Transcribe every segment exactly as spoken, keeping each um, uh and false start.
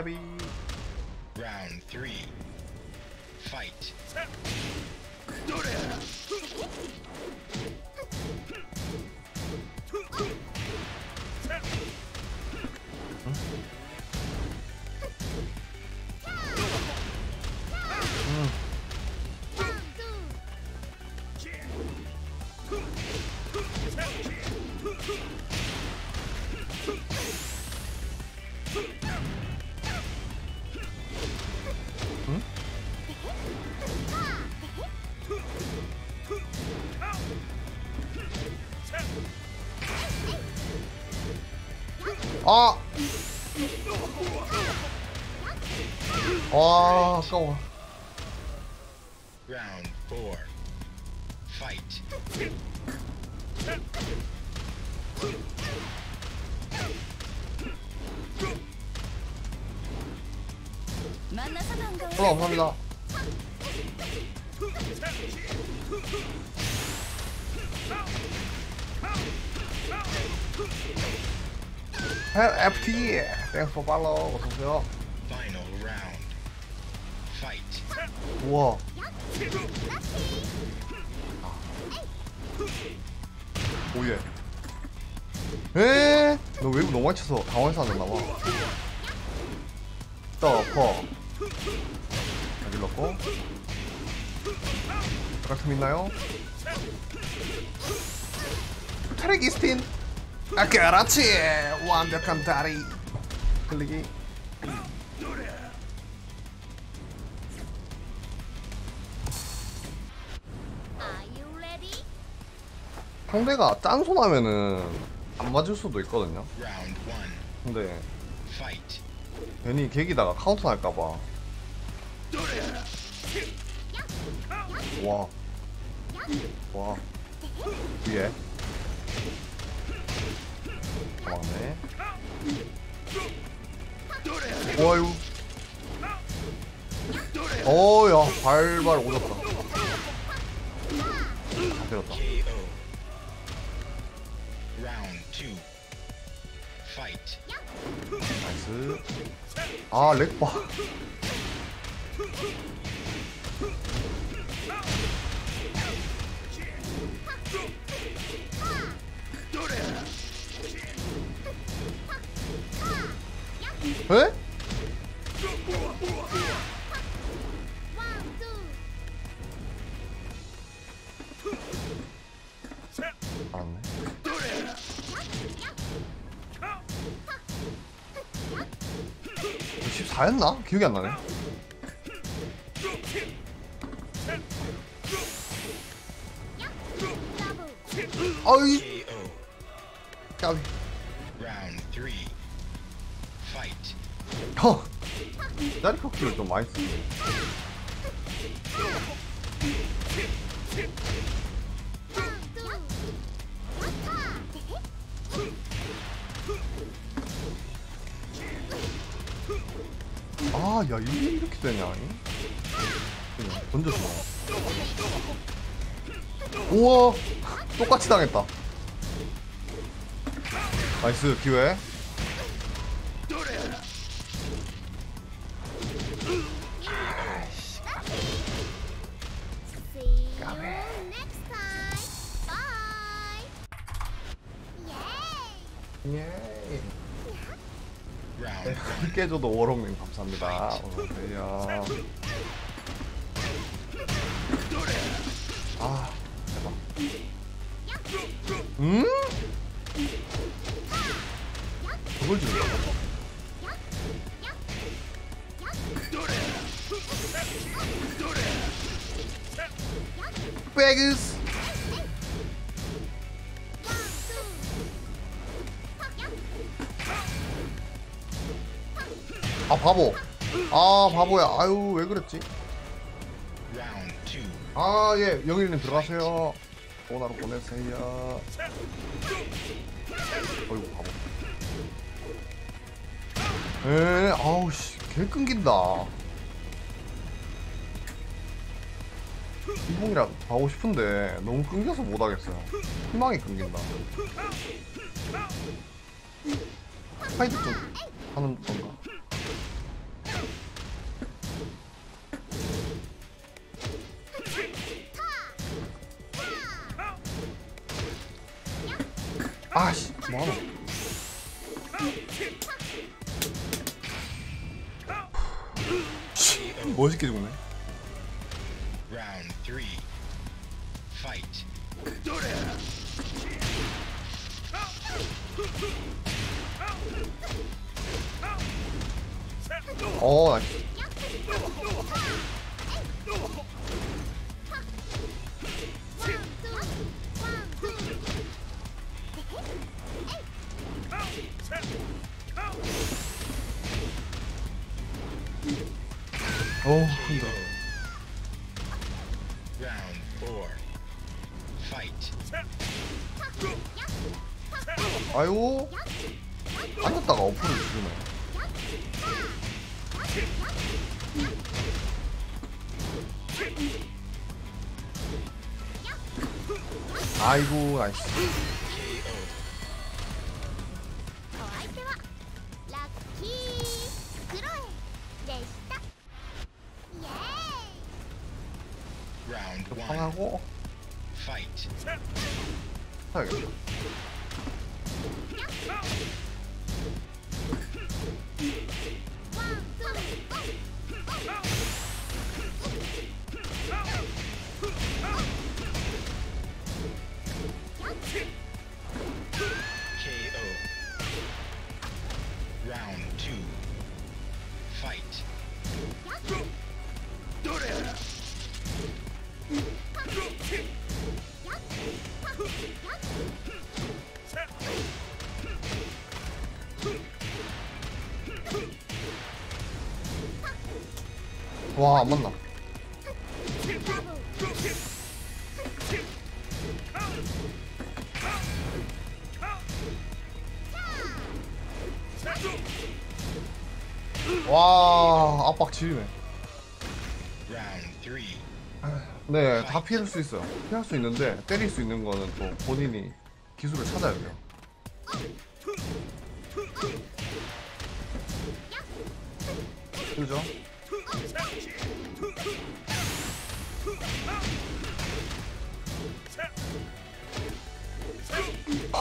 헤비. 라운드 쓰리. 파이트. 아! 아, 아까워. 라운드 포. 파이트. 어, 감사합니다. 에프티! Thanks for follow. 어서오세요. 우와. 오예. 에에에에. 너 외국 너무 많이 쳐서 당황해서 안 됐나봐. 떠퍼. 여기 넣고. 약간 틈 있나요? 트레기스틴! 아, 그렇지! 완벽한 다리! 클릭이. 상대가 짠손하면은 안 맞을 수도 있거든요. 근데 괜히 계기다가 카운터 날까봐. 와. 와. 위에. 막네. 와유. 어야 발발 오졌다. 다 때렸다. 나이스. 아 렉바. 에? 알았네. 십사였나? 기억이 안 나네. 아이 까비. 허! 다리 꺾기를 좀 많이 쓰네. 아, 야, 이게 이렇게 되냐? 던져주나? 우와! 똑같이 당했다. 나이스, 기회. 깨줘도 워롱님 감사합니다. 어서오세요. 아 대박. 음? 저걸 주는 거야? 베그스. 아 바보. 아 바보야. 아유 왜 그랬지. 아 예 영일님 들어가세요. 오나로 보내세요. 어이구 바보. 에 아우씨 개 끊긴다. 이봉이랑 가고 싶은데 너무 끊겨서 못하겠어요. 희망이 끊긴다. 파이드 좀 하는 건가? 아씨 뭐하노. 멋있게 죽네. 어, 나이스. 오, 힘들어. 아유, 앉았다가 어프로 죽으네. 아이고, 나이스. 방하고 해야겠다. 와, 안 맞나? 와, 압박 지리네. 네, 다 피할 수 있어요. 피할 수 있는데 때릴 수 있는 거는 또 본인이 기술을 찾아야 돼요. 그죠?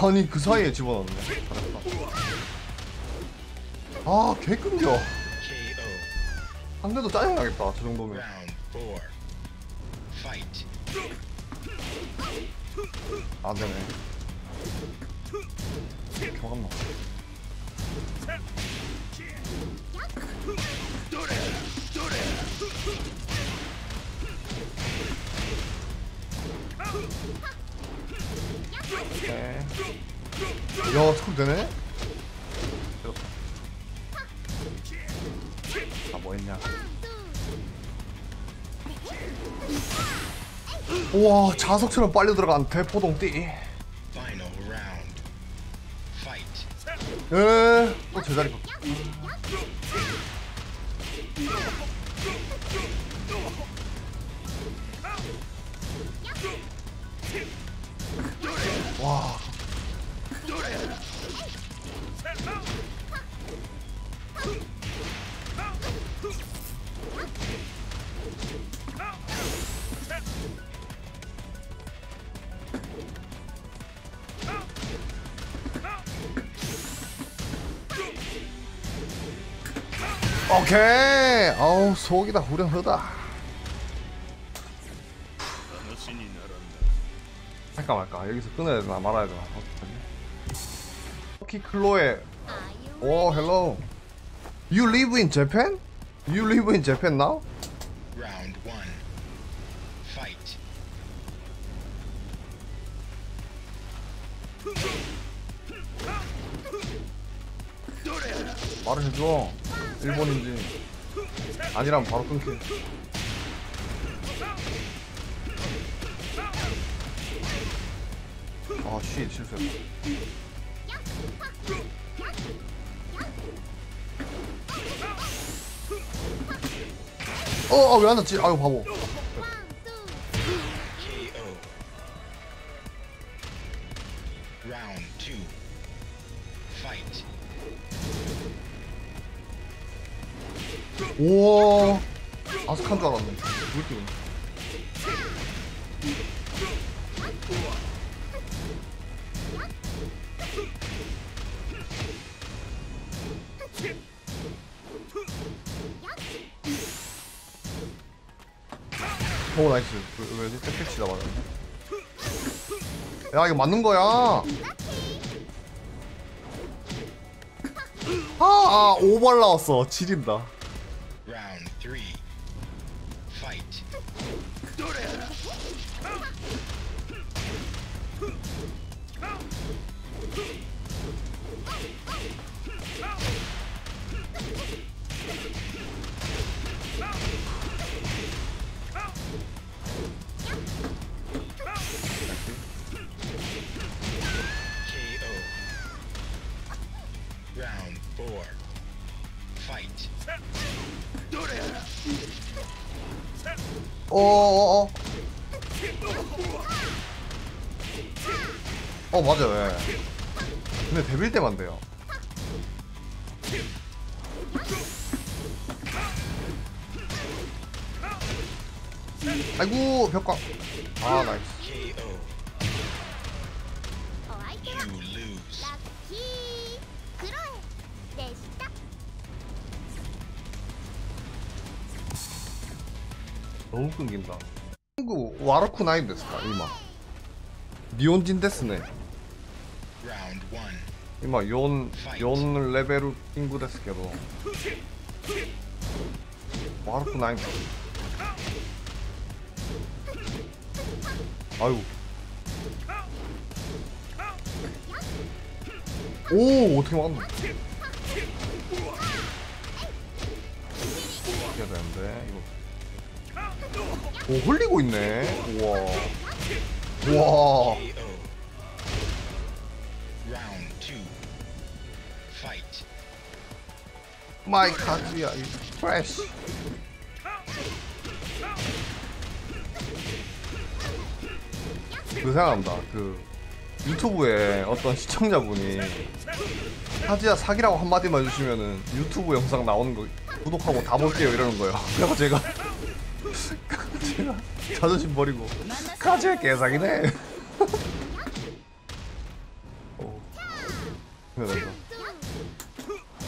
아니 그 사이에 집어넣네. 아 개 끊겨. 상대도 짜증나겠다 저 정도면. 안 되네. 경험 나. 네. 야, 스쿨 되네? 아, 뭐 했냐. 우와, 자석처럼 빨려 들어간 대포동띠. 에, 또 제자리 바꿔. 와. 오케이. 어우 속이다 후련하다. 할까 말까 여기서 끊어야 되나 말아야 되나. 럭키 클로에. 오 헬로. You live in Japan? You live in Japan now? Round one. Fight. 말을 해줘. 일본인지. 아니라면 바로 끊게. 아, 쉿, 실수했다. 어, 아, 왜 안 났지? 아유, 바보. 우와, 아스칸 줄 알았네. 뭘 뛰고. 오 나이스. 왜, 왜 택배치다 맞았네. 야 이거 맞는 거야. 아, 아 오발 나왔어. 지린다. 어어어 어 맞아. 왜 근데 데빌 때만 돼요. 아이고 벽광. 아 나이스. 너무 끊긴다. 친구 와르쿠 나이 데스까 이마. 니혼진 데스네. 이마 연 연 레벨 친구 데스께도. 와르쿠 나이. 아유. 오 어떻게 막았노? 해야 되는데 이거. 오 흘리고 있네. 우와 우와. 마이 카즈야 is fresh. 그 생각난다. 그 유튜브에 어떤 시청자분이 카즈야 사기라고 한마디만 해주시면은 유튜브 영상 나오는 거 구독하고 다 볼게요 이러는 거예요. 그래서 제가 제가 자존심 버리고 카즈야 개사기네. 어.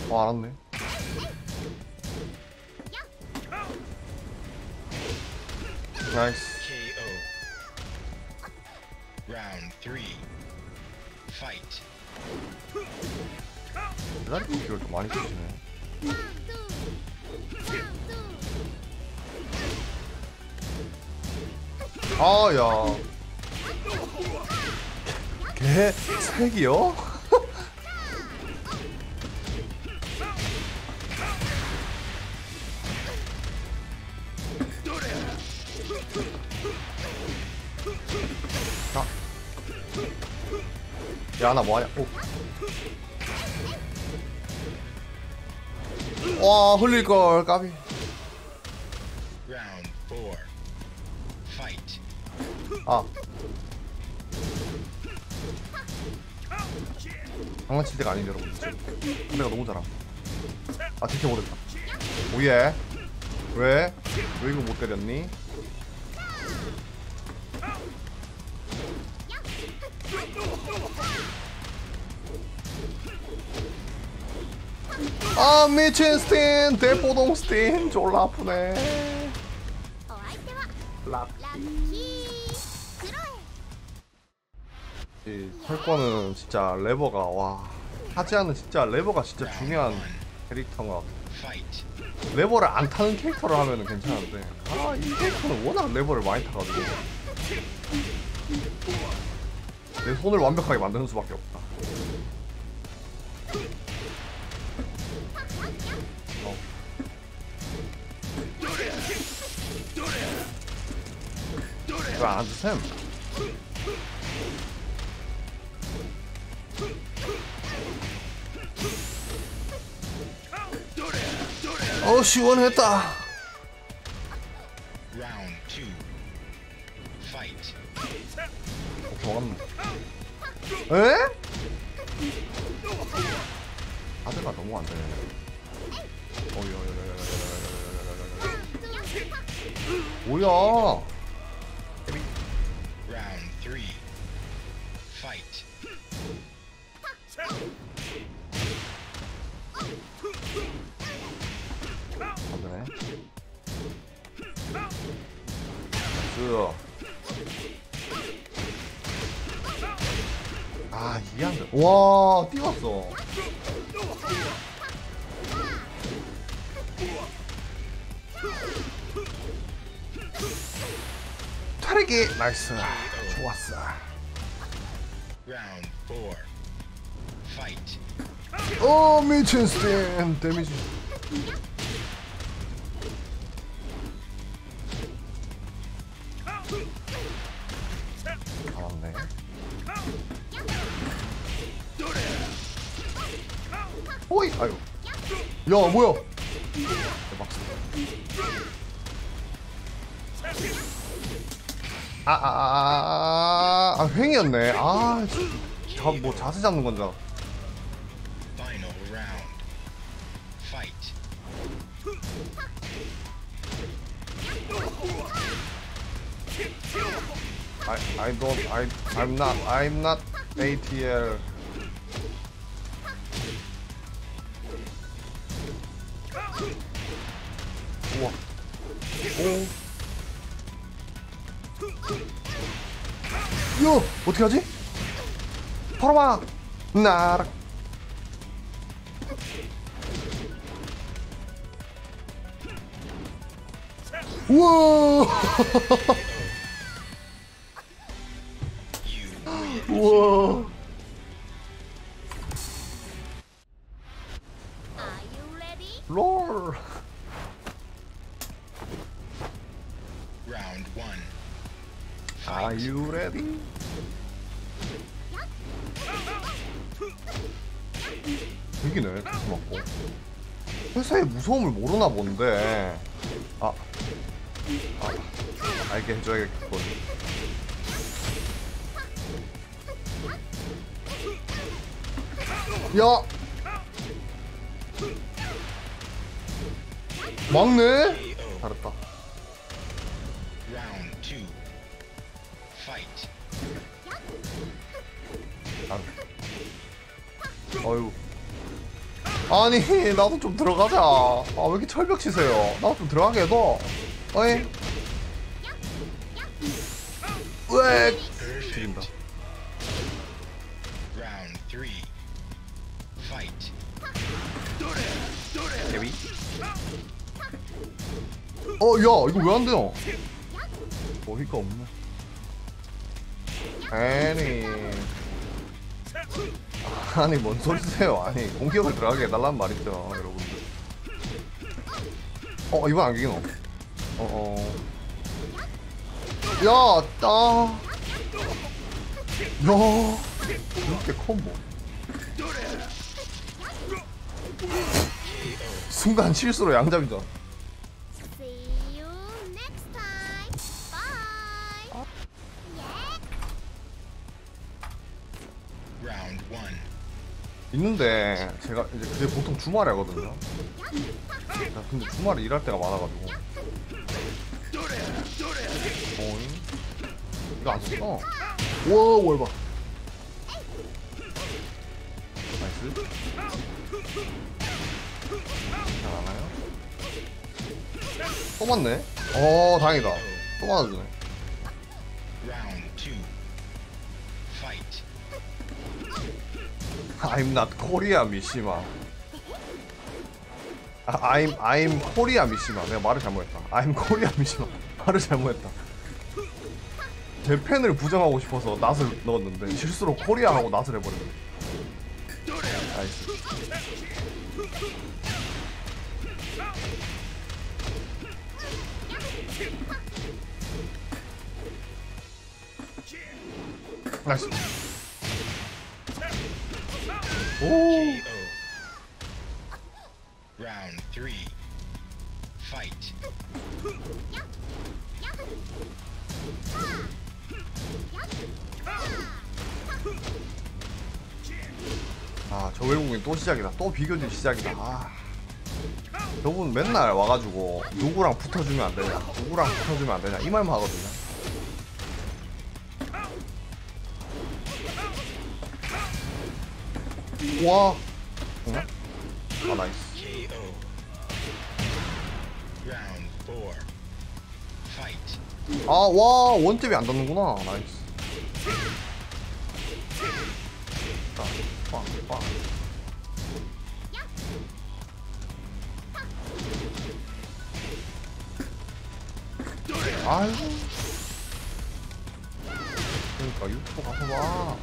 어 알았네. 나이스. 대단히 이렇게 많이 쓰시네. 아야 개 색이요? 야 나 뭐하냐? 와 흘릴걸 까비. 아 장난칠 때가 아닌데 여러분 내가 너무 잘함. 아 지켜보겠다. 오예. 왜? 왜 이거 못 때렸니? 아 미친 스틴 대포동 스틴 졸라 아프네. 락키 이 철권은 진짜 레버가 와 카즈야는 진짜 레버가 진짜 중요한 캐릭터인 것 같아. 레버를 안 타는 캐릭터를 하면은 괜찮은데 아 이 캐릭터는 워낙 레버를 많이 타가지고 내 손을 완벽하게 만드는 수밖에 없다. 어. 왜 안 드셈? 어 시원했다. 어, 에? 아들가 너무 안 되네. 뭐야? 아, 나이스. 아, 이해한다. 와, 뛰었어. 차르기 나이스. 좋았어. 오, 미친 스팀 데미지. 잘왔네. 오이, 아유. 야, 뭐야? 아아아아아 아, 아, 아, 아, 횡이었네. 아, 자, 뭐 자세 잡는 건지 알아. I I don't I I'm not I'm not 에이티엘. 우와. 오. 요! 어떻게 하지? 팔아봐! 나락! 우와! 우와! 롤! Are you ready? 이기네, 다시 맞고. 회사의 무서움을 모르나 본데. 아, 아, 알게 해줘야겠군. 야, 막네. 잘했다. 아유. 아니, 나도 좀 들어가자. 아, 왜 이렇게 철벽 치세요? 나도 좀 들어가게 해도. 어이. 으엑. 죽인다. 어, 야, 이거 왜 안 돼요? 어이가 없네. 아니. 아니, 뭔 소리세요? 아니, 공격을 들어가게 해달란 말이죠, 여러분들. 어, 이번 안기긴 어. 어어. 야, 따. 야. 이렇게 콤보. 순간 실수로 양잡이죠. 있는데 제가 이제 그게 보통 주말에 하거든요. 야, 근데 주말에 일할 때가 많아가지고. 어이? 이거 안 썼어? 우와, 월바. 나이스. 잘 안와요? 또 맞네? 어, 다행이다. 또 맞아주네. I'm not Korea 미시마. 아, I'm I'm Korea 미시마. 내가 말을 잘못했다. I'm Korea 미시마. 말을 잘못했다. 제 팬을 부정하고 싶어서 낫을 넣었는데 실수로 코리아 하고 낫을 해버렸네. 나이스. 나이스. 오. 라운드 삼. 파이트. 아, 저 외국인 또 시작이다. 또 비교질 시작이다. 아. 저분 맨날 와 가지고 누구랑 붙어 주면 안 되냐? 누구랑 붙어 주면 안 되냐? 이 말만 하거든요. 와. 응? 아, 나이스. 아, 와, 원탭이 안 닿는구나. 나이스. 자, 빵, 빵. 아유. 그러니까 유튜브 가서 봐.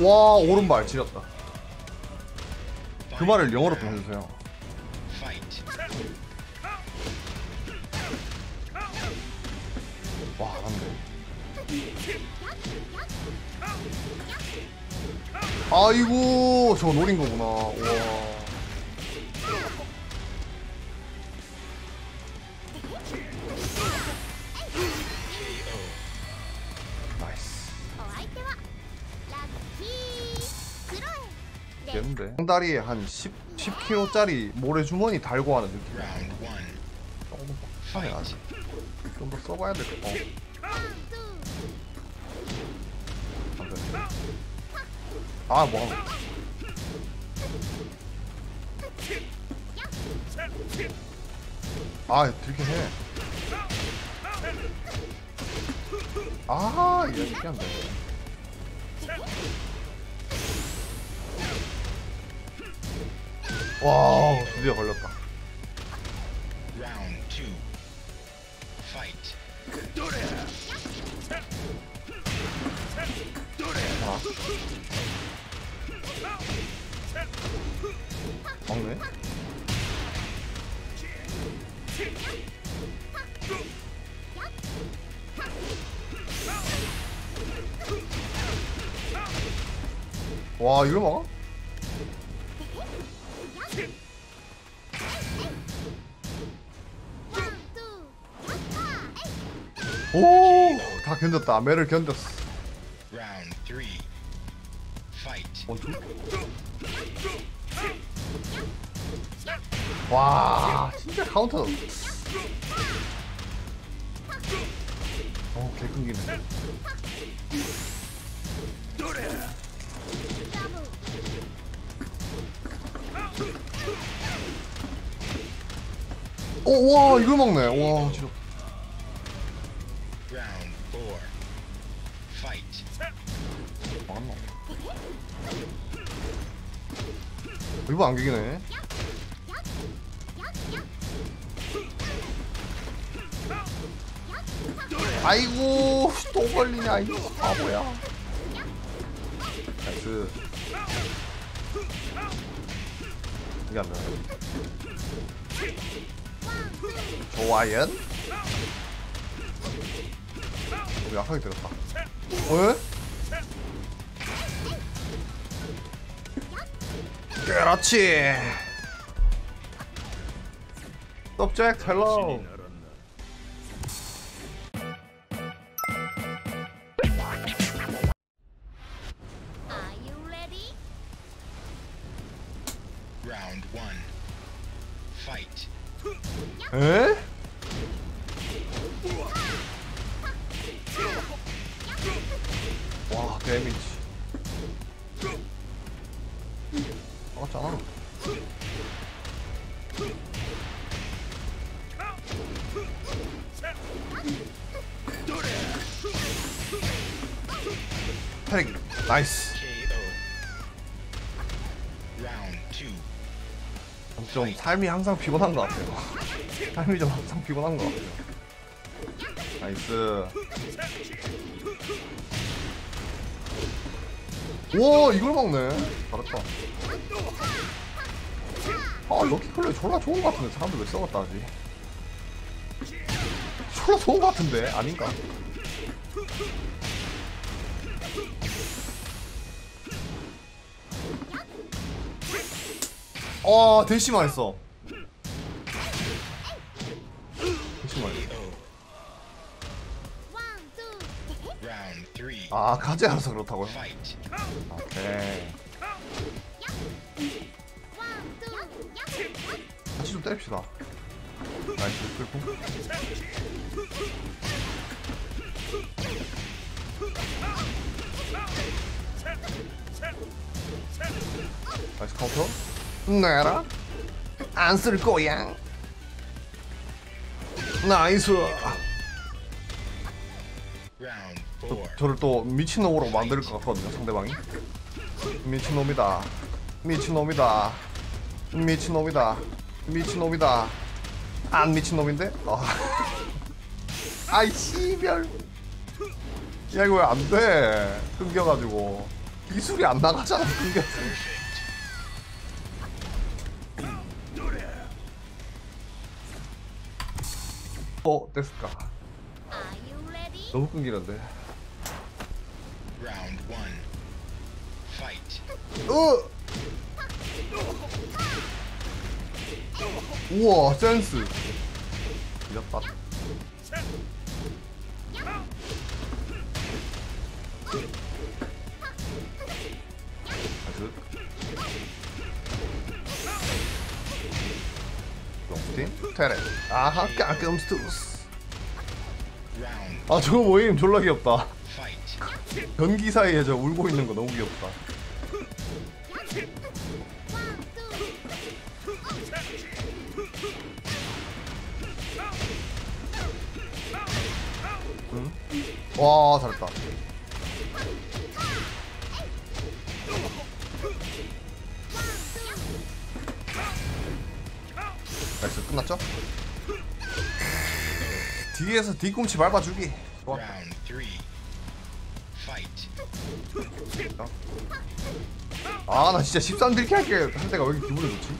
와, 오른발 지렸다. 그 말을 영어로 좀 해주세요. 와, 안돼. 아이고, 저거 노린 거구나. 와. 상다리에 한 십 킬로그램 짜리 모래주머니 달고 하는 느낌. 조금 빡빡해야지. 좀 더 써봐야 될 것 같아. 아, 뭐. 아, 들게 해. 아, 이게 쉽게 안 돼. 와, 드디어 걸렸다. 막네. 와, 이걸 막아? 오, 다 견뎠다. 매를 견뎠어. 와, 진짜 카운터. 어, 개 끊기네. 오, 와, 이걸 먹네. 와, 진짜. 이거 안기기네. 아이고, 또 걸리냐 이거. 아, 뭐야. 나이스. 이게 안 나와요. 좋아요. 우리 약하게 들었다. 어? 그렇지. Subject, hello. Are you ready? Round one. Fight. 에? 와, 데미지. 맞잖아. 패링. 나이스. 좀 삶이 항상 피곤한 것 같아요. 삶이 좀 항상 피곤한 것 같아요. 나이스. 와, 이걸 먹네. 잘했다. 아, 럭키 클로에 졸라 좋은 것 같은데. 사람들 왜 써봤다 하지? 졸라 좋은 것 같은데 아닌가? 아, 대시만 했어. 대시만 했어. 아, 카즈야라서 그렇다고요? 오케이. 같이 좀 때립시다. 나이스. 그리고 나이스 카운터. 나라? 안 쓸 거야. 나이스. 저, 저를 또 미친놈으로 만들 것 같거든요, 상대방이. 미친놈이다. 미친놈이다. 미친놈이다. 미친놈이다. 안 미친놈인데? 어. 아이 씨별. 야 이거 왜 안 돼? 끊겨가지고 기술이 안 나가잖아. 끊겨서. 어, 됐을까? 너무 끊기는데. 어! 우와, 센스. 이겼다. 롱스팀 테레. 아하, 까끔스투스. 아, 저거 모임 졸라 귀엽다. 변기 사이에 저 울고 있는 거 너무 귀엽다. 응? 와, 잘했다. 나이스, 끝났죠? 뒤에서 뒤꿈치 밟아주기. 좋아. 아, 나 진짜 십삼 딜 할게 할 때가 왜 이렇게 기분이 좋지?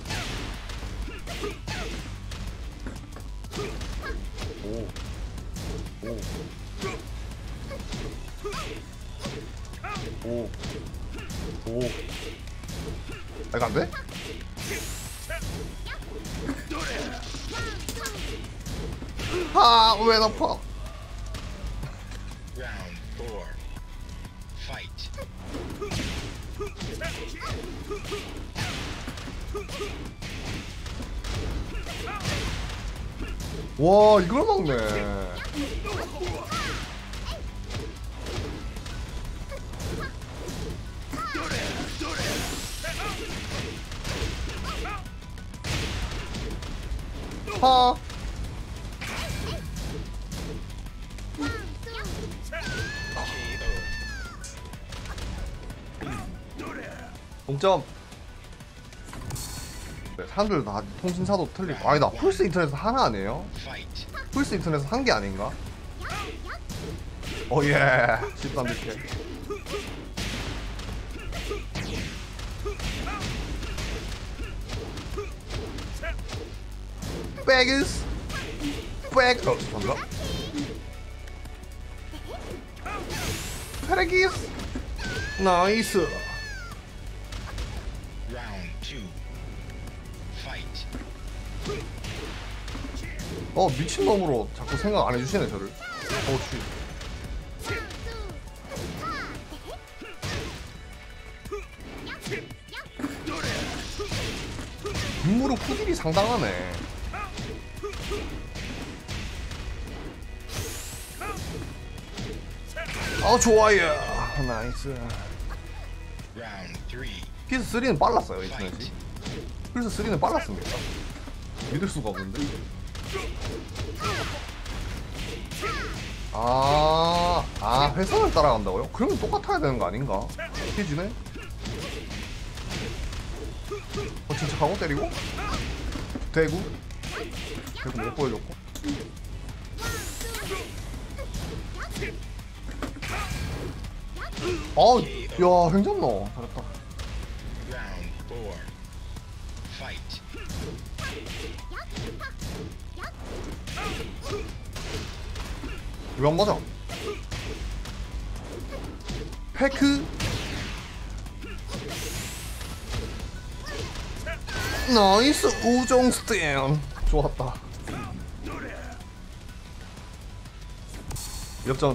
오. 오. 오. 오. 아, 이거 안 돼? 아, 왜 나빠? 와, 이걸 막네. 하. 동점. 네, 사람들 다 통신사도 틀리고. 아니다, 플스 인터넷에서 하나 아니에요? 플스 인터넷에서 한 개 아닌가? 오예. 십삼 개. 백스 백스. 어, 잠깐만. 페레기스. 나이스. 어, 미친놈으로 자꾸 생각 안 해주시네, 저를. 어, 쥐. 뒷무릎 후딜이 상당하네. 아, 좋아요. 나이스. 피에스 쓰리는 빨랐어요, 인터넷이. 피에스 쓰리는 빨랐습니다. 믿을 수가 없는데. 아, 아, 회선을 따라간다고요? 그러면 똑같아야 되는 거 아닌가? 피지네? 어, 진짜 강호 때리고? 대구? 대구 못 보여줬고? 아, 야, 횡전노. 잘했다. 왜 안 맞아? 페크. 나이스. 우정 스팀. 좋았다. 역전.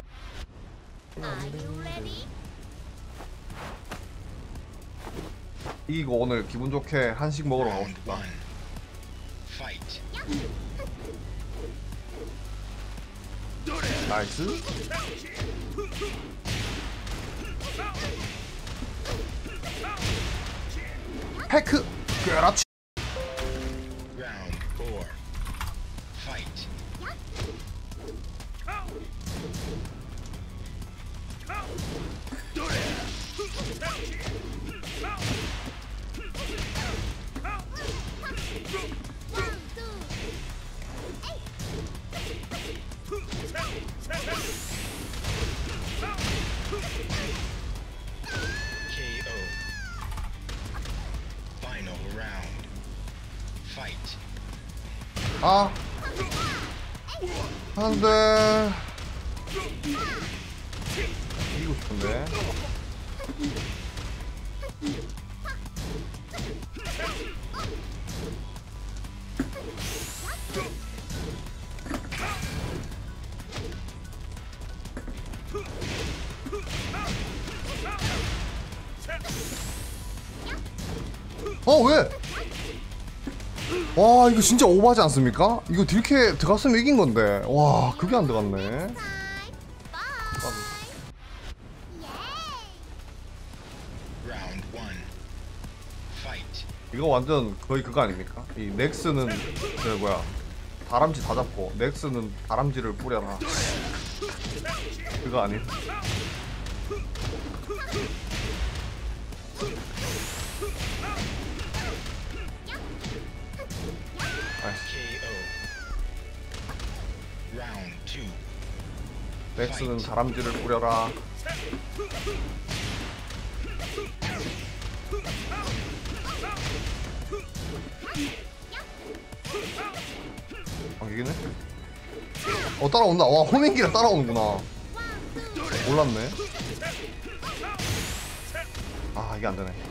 이거 오늘 기분 좋게 한식 먹으러 가고 싶다. 나이스. 패크. 그렇지. 아, 안 돼. 이기고 싶은데. 어, 왜? 와, 이거 진짜 오버하지 않습니까? 이거 딜캐 들어갔으면 이긴 건데. 와, 그게 안 들어갔네. 이거 완전 거의 그거 아닙니까? 이 넥스는 저 뭐야, 다람쥐 다 잡고 넥스는 다람쥐를 뿌려라. 그거 아니에요? 넥스는 다람쥐를 뿌려라. 아, 이기네? 어, 따라온다. 와, 호밍기라 따라오는구나. 몰랐네. 아, 이게 안되네.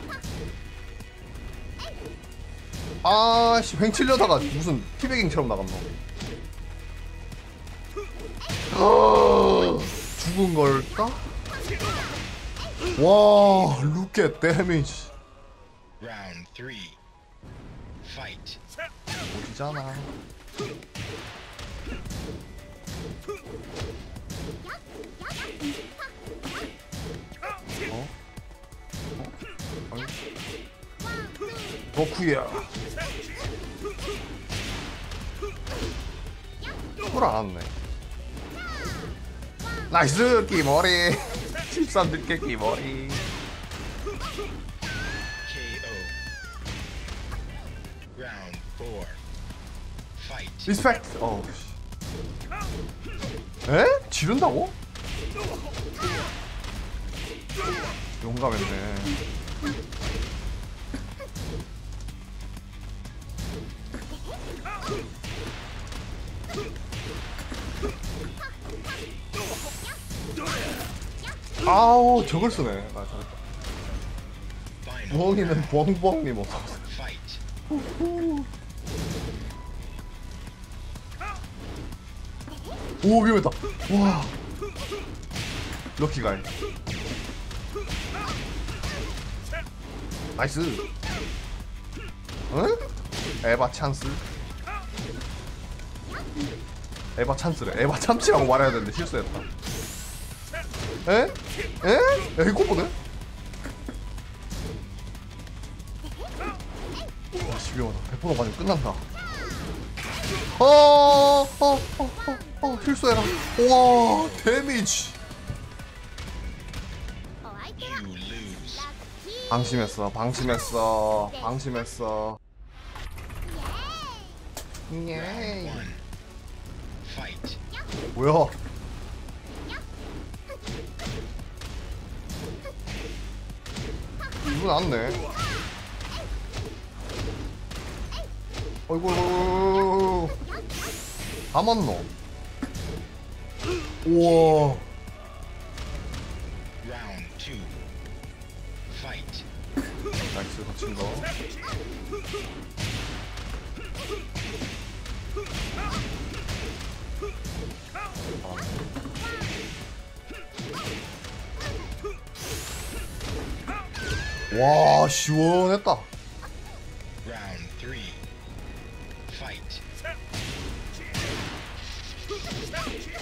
아씨, 횡치려다가 무슨 티베깅처럼 나갔노. 어... 죽은 걸까? 와, look at damage. Round three. Fight. 오지잖아. 어? 어? 아니. 덕후야. 뭘 알았네. 나이스 끼머리. 십삼 득 끼머리. 리스펙트. 어. 에? 지른다고? 용감했네. 아우, 저걸 쓰네. 아, 잘했다. 멍이는 멍멍님 없어서. 오, 위험했다. 와, 럭키 가이. 나이스. 응? 에바 찬스. 에바 찬스래. 에바 참치라고 말해야 되는데 실수했다. 에? 에? 에이, 콤보네? 와, 집요하다. 백 퍼센트 맞으면 끝난다. 어어어어어 어, 어, 어, 어, 실수해라. 와, 데미지. 방심했어, 방심했어, 방심했어. 예이. 뭐야? 이거 나왔네. 어이구, 다 맞노. 우와. 나이스, 거친 거. 와, 시원했다.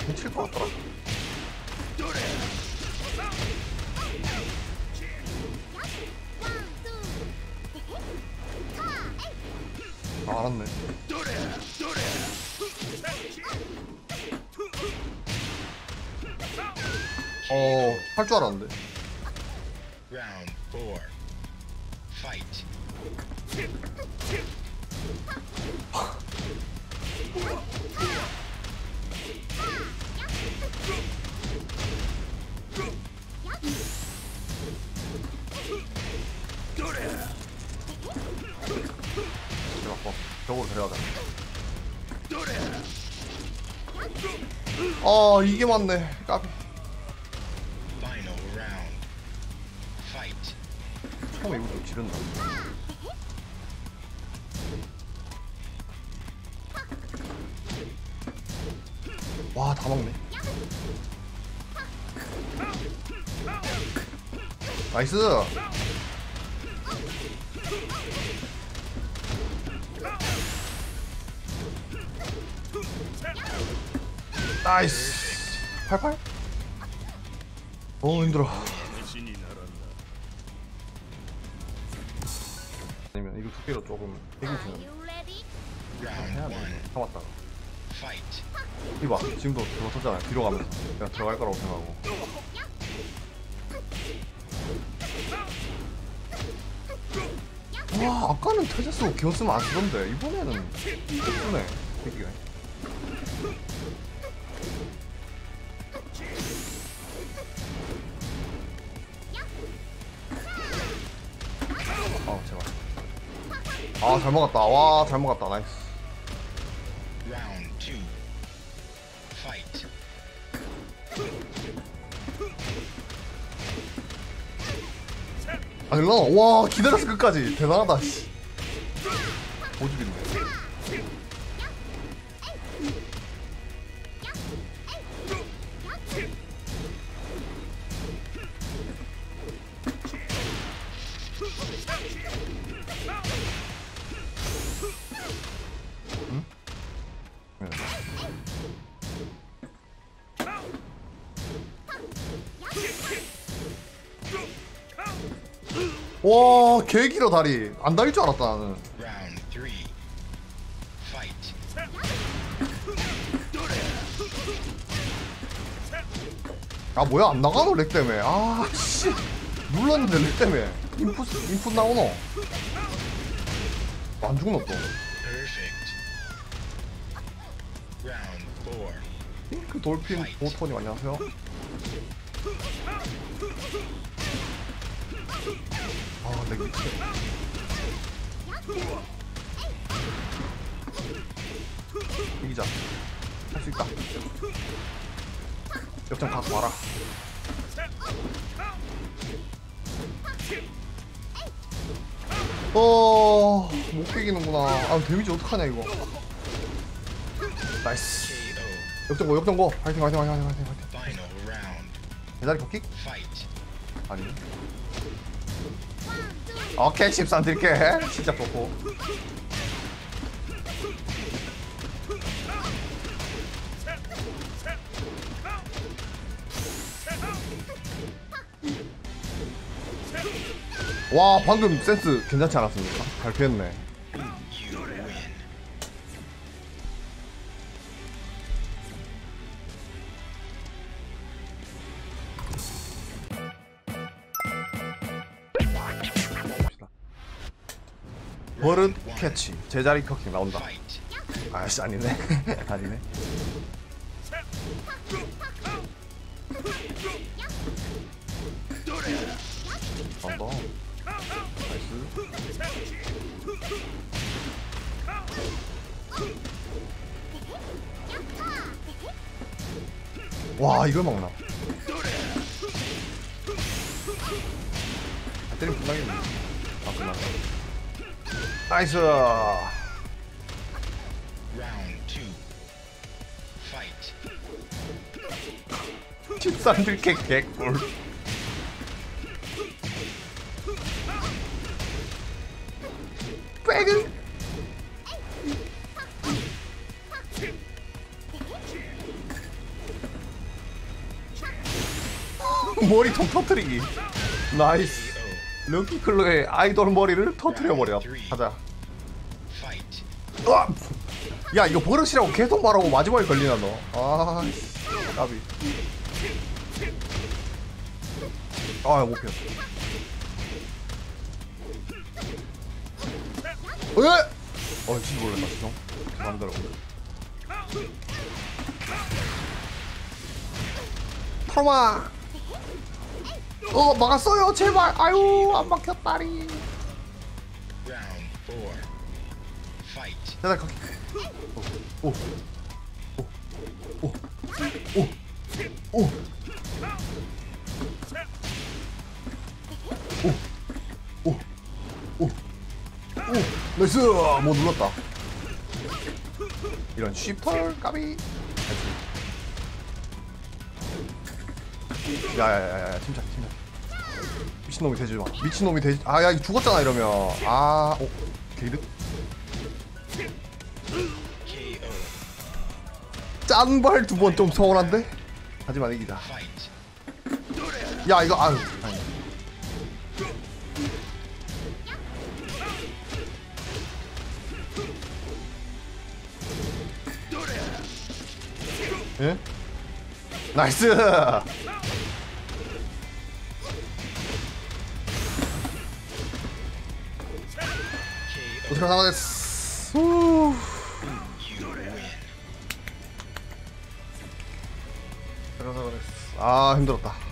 미칠 것 같더라. 아, 알았네. 어, 할 줄 알았는데. 라운드 사. 파이트. 어, 저거 데려가자. 아, 이게 맞네. 까비. 처음에 이거 좀 지른다. 와, 다 먹네. 나이스. 나이스. 팔팔? 너무 힘들어. 아니면 이거 두께로 조금 해주시면 참았다가 이봐, 지금도 들어섰잖아요. 뒤로 가면서 그냥 들어갈 거라고 생각하고. 와, 아까는 퇴즈 쓰고 기어 쓰면 안 쓰던데 이번에는 이쁘네. 되게. 아, 제발. 아, 잘 먹었다. 와, 잘 먹었다. 나이스. 라운드 투. 파이트. 아, 일로 와. 기다렸어 끝까지. 대단하다. 씨. 오죽이네. 응? 네. 와, 개 길어 다리. 안 달릴 줄 알았다 나는. 아, 뭐야, 안 나가노 렉 때문에. 아, 씨. 눌렀는데 렉 때문에. 인풋 인풋 나오노. 안 죽노 또. 핑크 돌핀 보톤이 안녕하세요. 아, 렉 미치겠네. 이기자. 할 수 있다. 역전 갖고 와라. 어, 못 깨기는구나. 아, 데미지 어떡하냐 이거. 나이스. 역전고, 역전고. 파이팅, 파이팅, 파이팅, 파이팅, 파이팅. 배달이 걷기? 아니. 오케이, 십삼 드릴게. 진짜 좋고. 와, 방금 센스 괜찮지 않았습니까? 잘 피했네. 버릇 캐치, 제자리 커킹 나온다. 아씨, 아니네. 아니네. 간다. 나이스. 와, 이걸 막나. 때리면 끝나겠네. 아, 끝났다. 나이스. 십삼 킬 개꿀. 백은 머리 통 터뜨리기. 나이스. 럭키 클로에 아이돌 머리를 터트려 버려. 가자. 야 이거 버릇이라고 계속 말하고 마지막에 걸리나 너. 아 까비. 아 못 피웠어. 으! 어 진짜 놀랐다 형. 마음대로. 털마. 어 막았어요 제발. 아유 안 막혔다리. 대단 거기. 오. 오. 오. 오. 오. 오! 오! 오! 나이스! 뭐 눌렀다. 이런 쉬펄 까비! 야야야야 침착 침착. 미친놈이 되지 마. 미친놈이 되지. 아 야 죽었잖아 이러면. 아 어? 게이득? 짠발 두 번 좀 서운한데? 하지만 이기다. 야 이거 아유 아니. 예? 나이스! 오스카사마 데스! 후! 오스카사마 데스. 아, 힘들었다.